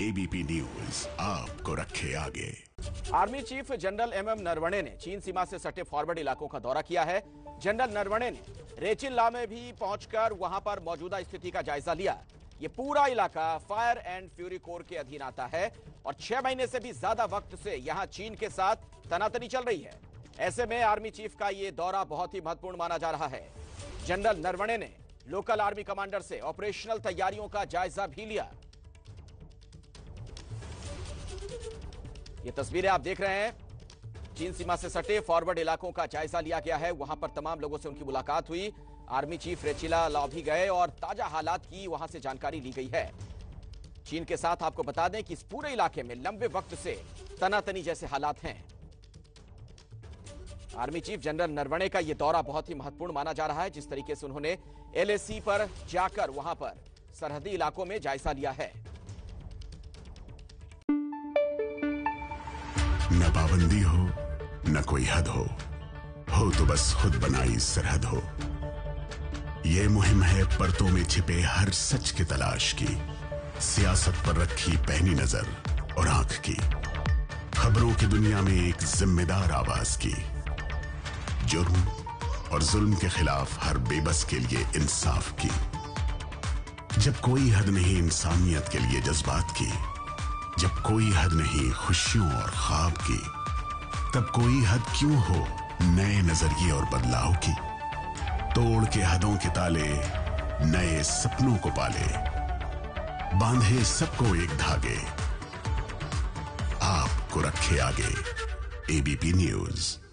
ABP news आपको रखे आगे। Army chief general MM Naravane ने चीन सीमा से सटे फॉरवर्ड इलाकों का दौरा किया है। जनरल नरवणे ने रेची ला में भी पहुंचकर वहां पर मौजूदा स्थिति का जायजा लिया। ये पूरा इलाका फायर एंड फ्यूरी कोर के अधीन आता है और 6 महीने से भी ज्यादा वक्त से यहां चीन के साथ तनातनी चल रही है। ऐसे में आर्मी चीफ का ये दौरा बहुत ही महत्वपूर्ण माना जा रहा है। जनरल नरवणे ने लोकल आर्मी कमांडर से ऑपरेशनल तैयारियों का जायजा भी लिया। ये तस्वीरें आप देख रहे हैं, चीन सीमा से सटे फॉरवर्ड इलाकों का जायजा लिया गया है। वहां पर तमाम लोगों से उनकी मुलाकात हुई। आर्मी चीफ रेची ला भी गए और ताजा हालात की वहां से जानकारी ली गई है। चीन के साथ आपको बता दें कि इस पूरे इलाके में लंबे वक्त से तनातनी जैसे हालात हैं। आर्मी चीफ जनरल नरवणे का यह दौरा बहुत ही महत्वपूर्ण माना जा रहा है। जिस तरीके से उन्होंने LAC पर जाकर वहां पर सरहदी इलाकों में जायजा लिया है। न पाबंदी हो न कोई हद हो तो बस खुद बनाई सरहद हो। ये मुहिम है परतों में छिपे हर सच की तलाश की, सियासत पर रखी पैनी नजर और आंख की, खबरों की दुनिया में एक जिम्मेदार आवाज की, जुर्म और जुल्म के खिलाफ हर बेबस के लिए इंसाफ की। जब कोई हद नहीं इंसानियत के लिए जज्बात की, जब कोई हद नहीं खुशियों और ख्वाब की, तब कोई हद क्यों हो नए नजरिए और बदलाव की। तोड़ के हदों के ताले, नए सपनों को पाले, बांधे सबको एक धागे, आपको रखे आगे। ABP news.